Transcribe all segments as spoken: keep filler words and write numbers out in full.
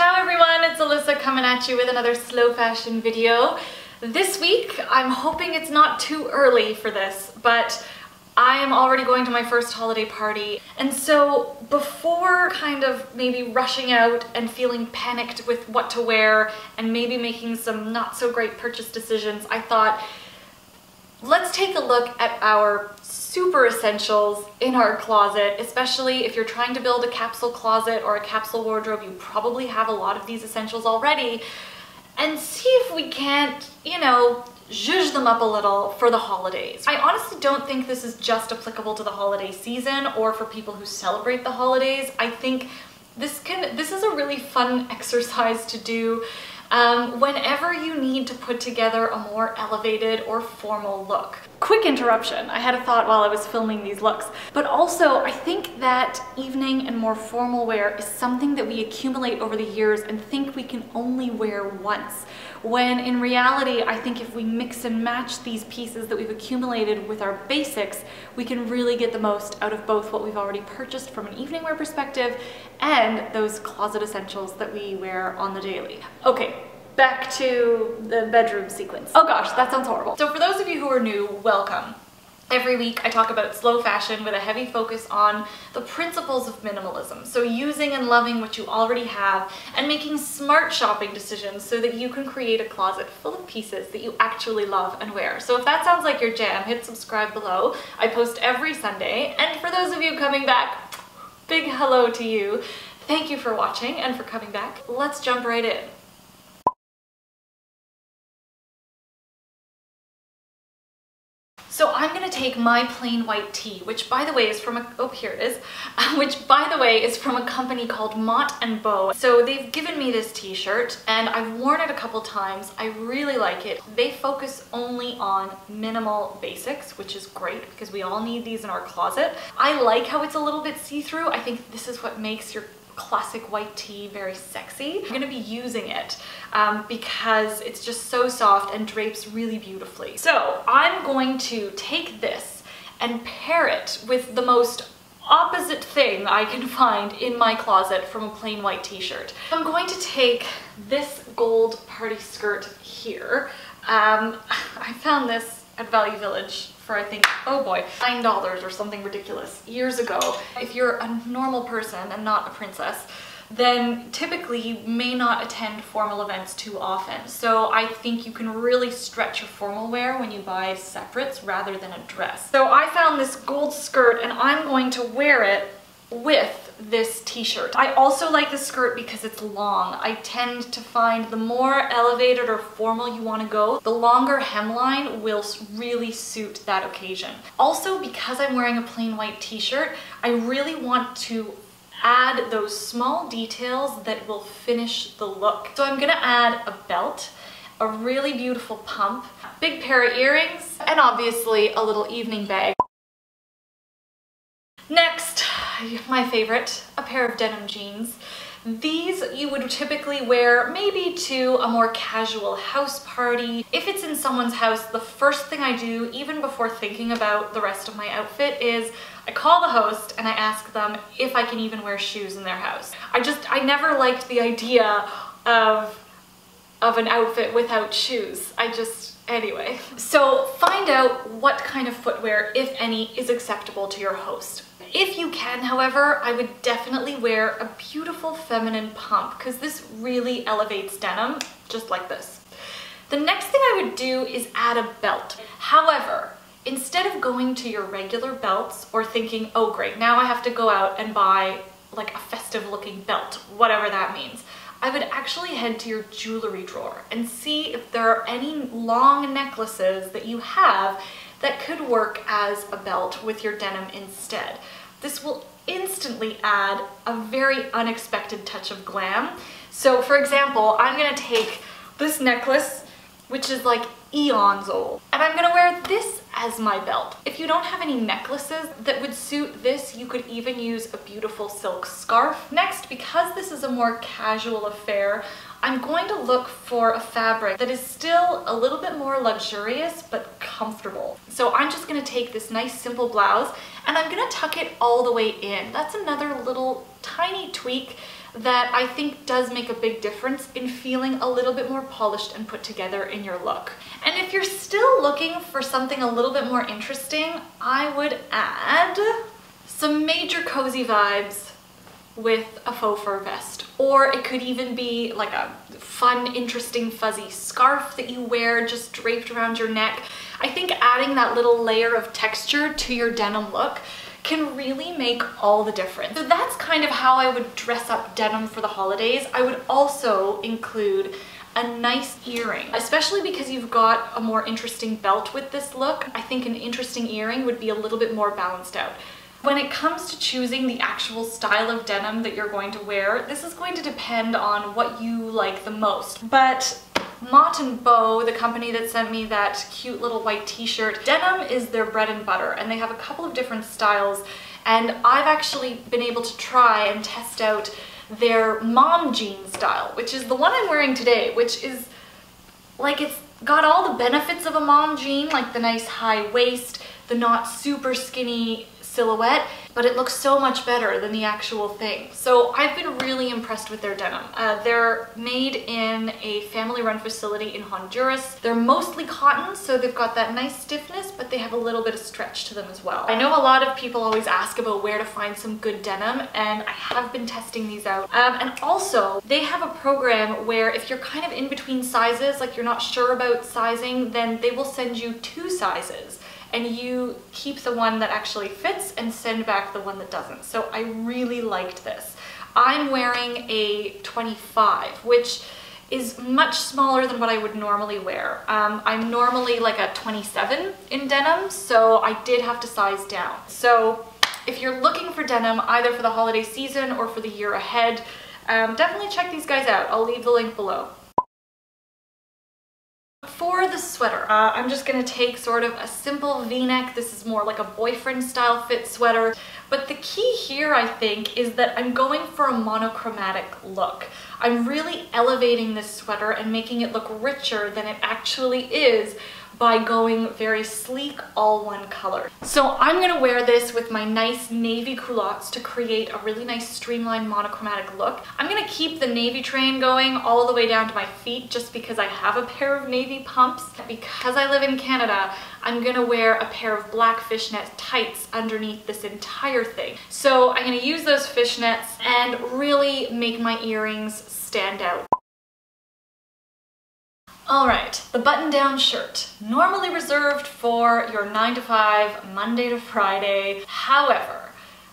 Ciao everyone, it's Alyssa coming at you with another slow fashion video. This week, I'm hoping it's not too early for this, but I am already going to my first holiday party. And so before kind of maybe rushing out and feeling panicked with what to wear and maybe making some not so great purchase decisions, I thought, let's take a look at our super essentials in our closet, especially if you're trying to build a capsule closet or a capsule wardrobe. You probably have a lot of these essentials already, and see if we can't, you know, zhuzh them up a little for the holidays. I honestly don't think this is just applicable to the holiday season or for people who celebrate the holidays. I think this can this is a really fun exercise to do Um, whenever you need to put together a more elevated or formal look. Quick interruption, I had a thought while I was filming these looks, but also I think that evening and more formal wear is something that we accumulate over the years and think we can only wear once, when in reality I think if we mix and match these pieces that we've accumulated with our basics, we can really get the most out of both what we've already purchased from an evening wear perspective and those closet essentials that we wear on the daily. Okay. Back to the bedroom sequence. Oh gosh, that sounds horrible. So for those of you who are new, welcome. Every week I talk about slow fashion with a heavy focus on the principles of minimalism. So using and loving what you already have and making smart shopping decisions so that you can create a closet full of pieces that you actually love and wear. So if that sounds like your jam, hit subscribe below. I post every Sunday. And for those of you coming back, big hello to you. Thank you for watching and for coming back. Let's jump right in. So I'm gonna take my plain white tee, which by the way is from a, oh here it is, which by the way is from a company called Mott and Bow. So they've given me this t-shirt and I've worn it a couple times. I really like it. They focus only on minimal basics, which is great because we all need these in our closet. I like how it's a little bit see-through. I think this is what makes your classic white tee very sexy. I'm gonna be using it um, because it's just so soft and drapes really beautifully. So I'm going to take this and pair it with the most opposite thing I can find in my closet from a plain white t-shirt. I'm going to take this gold party skirt here. Um, I found this at Value Village for, I think, oh boy, nine dollars or something ridiculous years ago. If you're a normal person and not a princess, then typically you may not attend formal events too often. So I think you can really stretch your formal wear when you buy separates rather than a dress. So I found this gold skirt and I'm going to wear it with this t-shirt. I also like the skirt because it's long. I tend to find the more elevated or formal you want to go, the longer hemline will really suit that occasion. Also, because I'm wearing a plain white t-shirt, I really want to add those small details that will finish the look. So I'm gonna add a belt, a really beautiful pump, big pair of earrings, and obviously a little evening bag. Next, my favorite, a pair of denim jeans. These you would typically wear maybe to a more casual house party. If it's in someone's house, the first thing I do, even before thinking about the rest of my outfit, is I call the host and I ask them if I can even wear shoes in their house. I just, I never liked the idea of of an outfit without shoes. I just, anyway. So find out what kind of footwear, if any, is acceptable to your host. If you can, however, I would definitely wear a beautiful feminine pump because this really elevates denim, just like this. The next thing I would do is add a belt. However, instead of going to your regular belts or thinking, oh great, now I have to go out and buy like a festive looking belt, whatever that means, I would actually head to your jewelry drawer and see if there are any long necklaces that you have that could work as a belt with your denim instead. This will instantly add a very unexpected touch of glam. So for example, I'm gonna take this necklace, which is like eons old, and I'm gonna wear this as my belt. If you don't have any necklaces that would suit this, you could even use a beautiful silk scarf. Next, because this is a more casual affair, I'm going to look for a fabric that is still a little bit more luxurious but comfortable. So I'm just gonna take this nice simple blouse and I'm gonna tuck it all the way in. That's another little tiny tweak that I think does make a big difference in feeling a little bit more polished and put together in your look. And if you're still looking for something a little bit more interesting, I would add some major cozy vibes with a faux fur vest, or it could even be like a fun, interesting, fuzzy scarf that you wear just draped around your neck. I think adding that little layer of texture to your denim look can really make all the difference. So that's kind of how I would dress up denim for the holidays. I would also include a nice earring, especially because you've got a more interesting belt with this look. I think an interesting earring would be a little bit more balanced out. When it comes to choosing the actual style of denim that you're going to wear, this is going to depend on what you like the most. But Mott and Bow, the company that sent me that cute little white t-shirt, denim is their bread and butter, and they have a couple of different styles, and I've actually been able to try and test out their mom jean style, which is the one I'm wearing today, which is like, it's got all the benefits of a mom jean, like the nice high waist, the not super skinny silhouette, but it looks so much better than the actual thing. So I've been really impressed with their denim. Uh, they're made in a family-run facility in Honduras. They're mostly cotton, so they've got that nice stiffness, but they have a little bit of stretch to them as well. I know a lot of people always ask about where to find some good denim, and I have been testing these out. Um, and also, they have a program where if you're kind of in between sizes, like you're not sure about sizing, then they will send you two sizes, and you keep the one that actually fits and send back the one that doesn't. So I really liked this. I'm wearing a twenty-five, which is much smaller than what I would normally wear. Um, I'm normally like a twenty-seven in denim, so I did have to size down. So if you're looking for denim, either for the holiday season or for the year ahead, um, definitely check these guys out. I'll leave the link below. For the sweater, uh, I'm just going to take sort of a simple v-neck. This is more like a boyfriend style fit sweater, but the key here, I think, is that I'm going for a monochromatic look. I'm really elevating this sweater and making it look richer than it actually is by going very sleek, all one color. So I'm going to wear this with my nice navy culottes to create a really nice streamlined monochromatic look. I'm going to keep the navy train going all the way down to my feet just because I have a pair of navy pumps. Because I live in Canada, I'm going to wear a pair of black fishnet tights underneath this entire thing. So I'm going to use those fishnets and really make my earrings stand out. Alright, the button-down shirt. Normally reserved for your nine to five, Monday to Friday. However,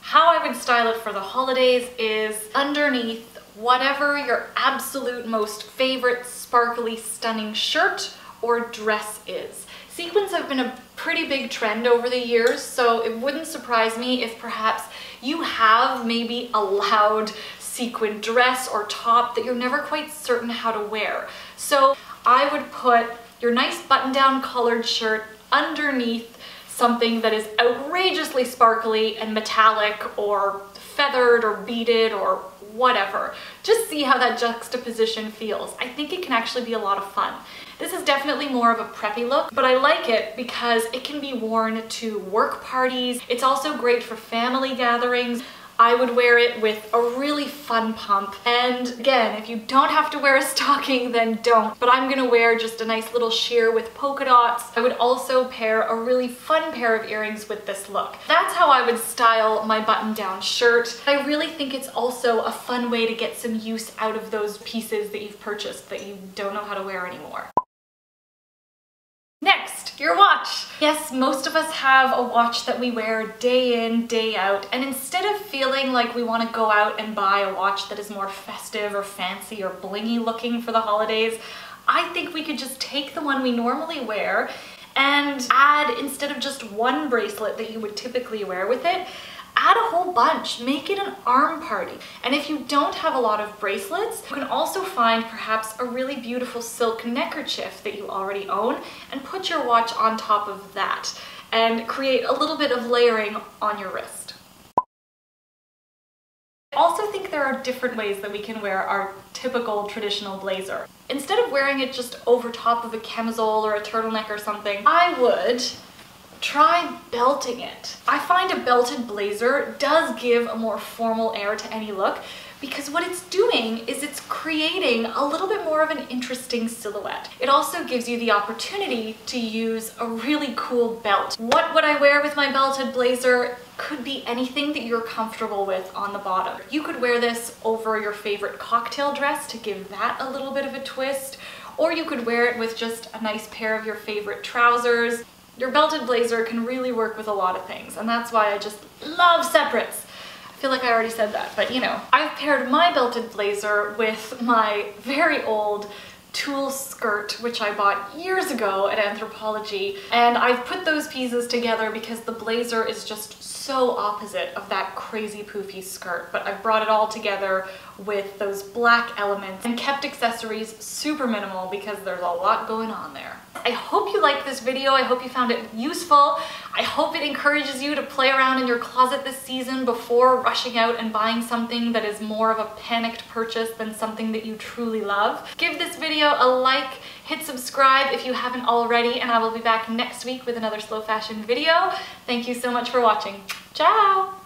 how I would style it for the holidays is underneath whatever your absolute most favorite sparkly stunning shirt or dress is. Sequins have been a pretty big trend over the years, so it wouldn't surprise me if perhaps you have maybe a loud sequin dress or top that you're never quite certain how to wear. So I would put your nice button-down collared shirt underneath something that is outrageously sparkly and metallic or feathered or beaded or whatever. Just see how that juxtaposition feels. I think it can actually be a lot of fun. This is definitely more of a preppy look, but I like it because it can be worn to work parties. It's also great for family gatherings. I would wear it with a really fun pump. And again, if you don't have to wear a stocking, then don't. But I'm gonna wear just a nice little sheer with polka dots. I would also pair a really fun pair of earrings with this look. That's how I would style my button-down shirt. I really think it's also a fun way to get some use out of those pieces that you've purchased that you don't know how to wear anymore. Next, your watch. Yes, most of us have a watch that we wear day in, day out, and instead of feeling like we want to go out and buy a watch that is more festive or fancy or blingy looking for the holidays, I think we could just take the one we normally wear and add, instead of just one bracelet that you would typically wear with it, add a whole bunch, make it an arm party. And if you don't have a lot of bracelets, you can also find perhaps a really beautiful silk neckerchief that you already own and put your watch on top of that and create a little bit of layering on your wrist. I also think there are different ways that we can wear our typical traditional blazer. Instead of wearing it just over top of a camisole or a turtleneck or something, I would try belting it. I find a belted blazer does give a more formal air to any look, because what it's doing is it's creating a little bit more of an interesting silhouette. It also gives you the opportunity to use a really cool belt. What would I wear with my belted blazer? Could be anything that you're comfortable with on the bottom. You could wear this over your favorite cocktail dress to give that a little bit of a twist, or you could wear it with just a nice pair of your favorite trousers. Your belted blazer can really work with a lot of things, and that's why I just love separates. I feel like I already said that, but you know. I've paired my belted blazer with my very old tulle skirt, which I bought years ago at Anthropologie, and I've put those pieces together because the blazer is just so opposite of that crazy poofy skirt, but I've brought it all together with those black elements and kept accessories super minimal because there's a lot going on there. I hope you liked this video. I hope you found it useful. I hope it encourages you to play around in your closet this season before rushing out and buying something that is more of a panicked purchase than something that you truly love. Give this video a like, hit subscribe if you haven't already, and I will be back next week with another slow fashion video. Thank you so much for watching. Ciao!